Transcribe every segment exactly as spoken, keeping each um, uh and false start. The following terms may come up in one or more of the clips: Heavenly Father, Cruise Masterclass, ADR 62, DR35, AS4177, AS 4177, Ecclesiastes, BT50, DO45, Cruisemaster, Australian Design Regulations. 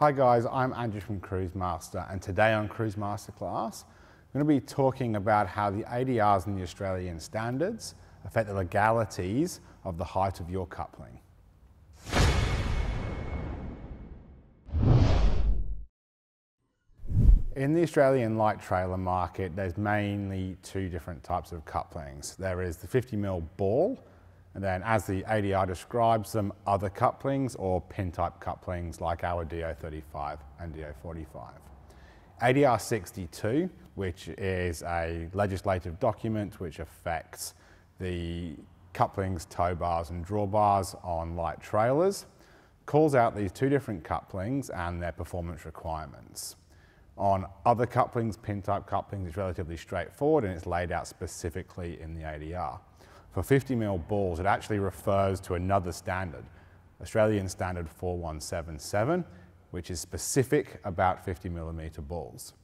Hi guys, I'm Andrew from Cruise Master, and today on Cruise Masterclass, I'm going to be talking about how the A D Rs and the Australian standards affect the legalities of the height of your coupling. In the Australian light trailer market, there's mainly two different types of couplings. There is the fifty mil ball, and then, as the A D R describes them, other couplings or pin-type couplings like our D R thirty-five and D R forty-five. A D R sixty-two, which is a legislative document which affects the couplings, tow bars and drawbars on light trailers, calls out these two different couplings and their performance requirements. On other couplings, pin-type couplings, it's relatively straightforward and it's laid out specifically in the A D R. For fifty mil balls, it actually refers to another standard, Australian Standard four one seven seven, which is specific about fifty millimeter balls.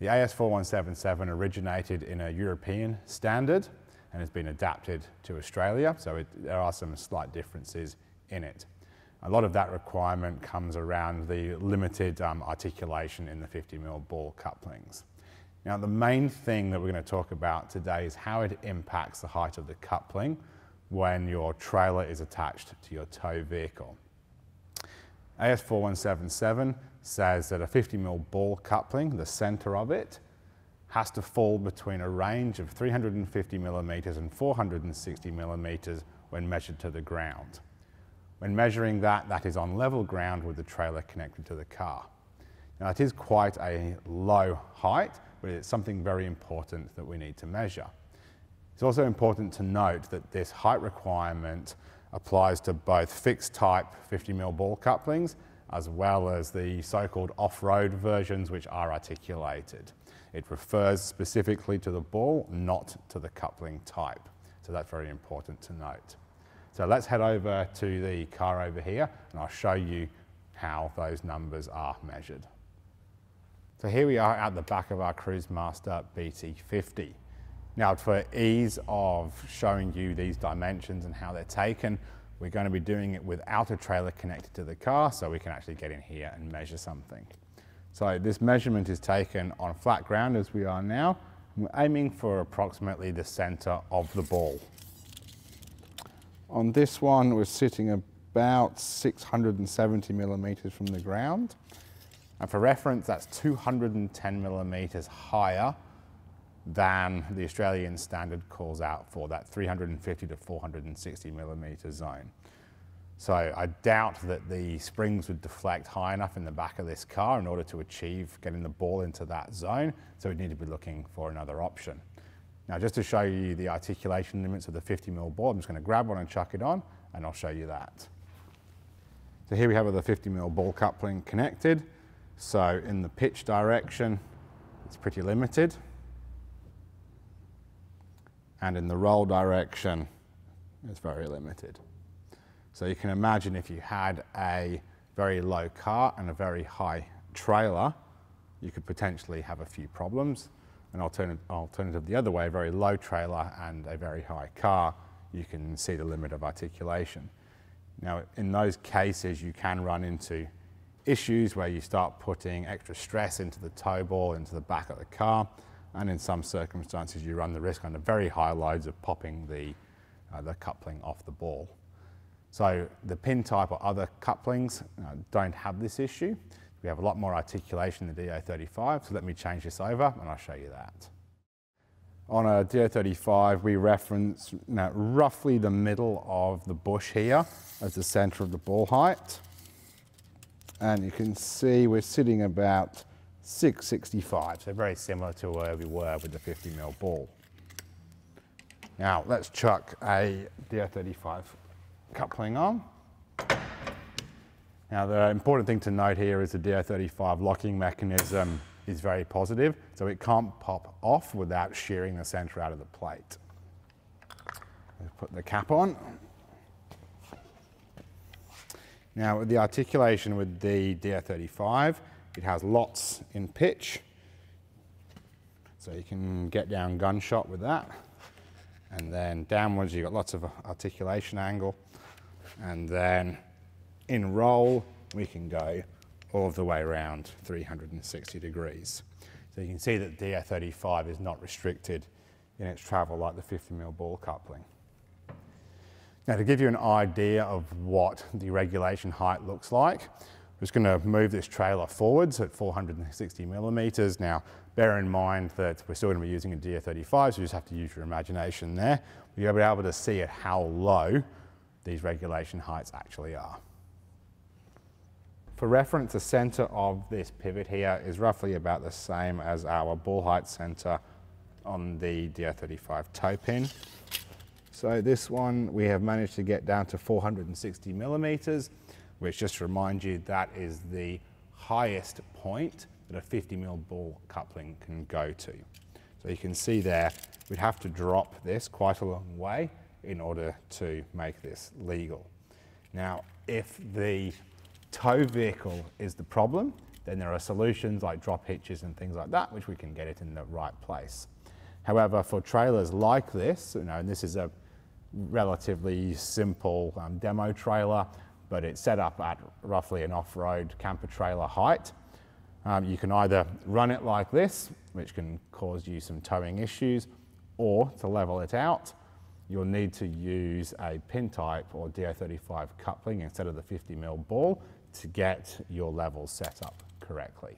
The A S four one seven seven originated in a European standard and has been adapted to Australia, so it, there are some slight differences in it. A lot of that requirement comes around the limited um, articulation in the fifty mil ball couplings. Now, the main thing that we're going to talk about today is how it impacts the height of the coupling when your trailer is attached to your tow vehicle. A S four one seven seven says that a fifty mil ball coupling, the centre of it, has to fall between a range of three hundred fifty millimetres and four hundred sixty millimetres when measured to the ground. When measuring that, that is on level ground with the trailer connected to the car. Now, it is quite a low height, but it's something very important that we need to measure. It's also important to note that this height requirement applies to both fixed type fifty mil ball couplings as well as the so-called off-road versions which are articulated. It refers specifically to the ball, not to the coupling type. So that's very important to note. So let's head over to the car over here and I'll show you how those numbers are measured. So here we are at the back of our Cruise Master B T fifty. Now, for ease of showing you these dimensions and how they're taken, we're going to be doing it without a trailer connected to the car, so we can actually get in here and measure something. So this measurement is taken on flat ground as we are now. We're aiming for approximately the center of the ball. On this one, we're sitting about six hundred seventy millimeters from the ground. And for reference, that's two hundred ten millimetres higher than the Australian standard calls out for, that three hundred fifty to four hundred sixty millimetre zone. So I doubt that the springs would deflect high enough in the back of this car in order to achieve getting the ball into that zone, so we'd need to be looking for another option. Now, just to show you the articulation limits of the fifty mil ball, I'm just going to grab one and chuck it on, and I'll show you that. So here we have the fifty mil ball coupling connected. So in the pitch direction, it's pretty limited. And in the roll direction, it's very limited. So you can imagine if you had a very low car and a very high trailer, you could potentially have a few problems. An alternative, alternative the other way, a very low trailer and a very high car, you can see the limit of articulation. Now, in those cases, you can run into issues where you start putting extra stress into the tow ball, into the back of the car, and in some circumstances you run the risk under very high loads of popping the, uh, the coupling off the ball. So the pin type or other couplings uh, don't have this issue. We have a lot more articulation in the D R thirty-five, so let me change this over and I'll show you that. On a D R thirty-five, we reference you know, roughly the middle of the bush here as the centre of the ball height. And you can see we're sitting about six sixty-five, so very similar to where we were with the fifty mil ball. Now, let's chuck a D R thirty-five coupling on. Now, the important thing to note here is the D R thirty-five locking mechanism is very positive, so it can't pop off without shearing the centre out of the plate. Let's put the cap on. Now, with the articulation with the D R thirty-five, it has lots in pitch, so you can get down gunshot with that, and then downwards you've got lots of articulation angle, and then in roll we can go all the way around three hundred sixty degrees. So you can see that D R thirty-five is not restricted in its travel like the fifty mil ball coupling. Now, to give you an idea of what the regulation height looks like, I'm just going to move this trailer forwards at four hundred sixty millimeters. Now, bear in mind that we're still going to be using a D R thirty-five, so you just have to use your imagination there. You'll be able to see at how low these regulation heights actually are. For reference, the center of this pivot here is roughly about the same as our ball height center on the D R thirty-five tow pin. So this one we have managed to get down to four hundred sixty millimeters, which, just to remind you, that is the highest point that a fifty mil ball coupling can go to. So you can see there, we'd have to drop this quite a long way in order to make this legal. Now, if the tow vehicle is the problem, then there are solutions like drop hitches and things like that, which we can get it in the right place. However, for trailers like this, you know, and this is a relatively simple um, demo trailer, but it's set up at roughly an off-road camper trailer height. Um, you can either run it like this, which can cause you some towing issues, or to level it out, you'll need to use a pin type or D R thirty-five coupling instead of the fifty mil ball to get your levels set up correctly.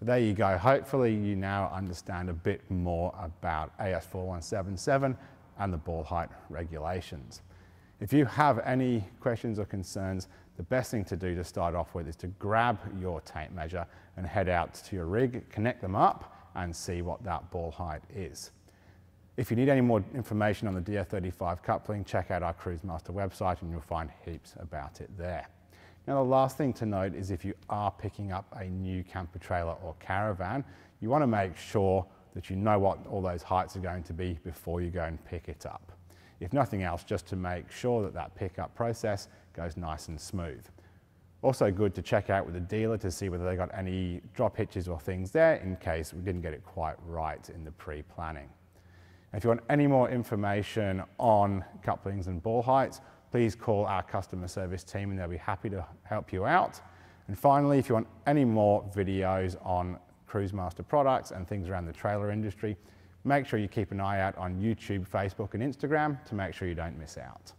There you go. Hopefully you now understand a bit more about A S four one seven seven and the ball height regulations. If you have any questions or concerns, the best thing to do to start off with is to grab your tape measure and head out to your rig, connect them up and see what that ball height is. If you need any more information on the D R thirty-five coupling, check out our Cruise Master website and you'll find heaps about it there. Now, the last thing to note is if you are picking up a new camper trailer or caravan, you want to make sure that you know what all those heights are going to be before you go and pick it up. If nothing else, just to make sure that that pickup process goes nice and smooth. Also good to check out with the dealer to see whether they got any drop hitches or things there in case we didn't get it quite right in the pre-planning. If you want any more information on couplings and ball heights, please call our customer service team and they'll be happy to help you out. And finally, if you want any more videos on Cruise Master products and things around the trailer industry, make sure you keep an eye out on YouTube, Facebook and Instagram to make sure you don't miss out.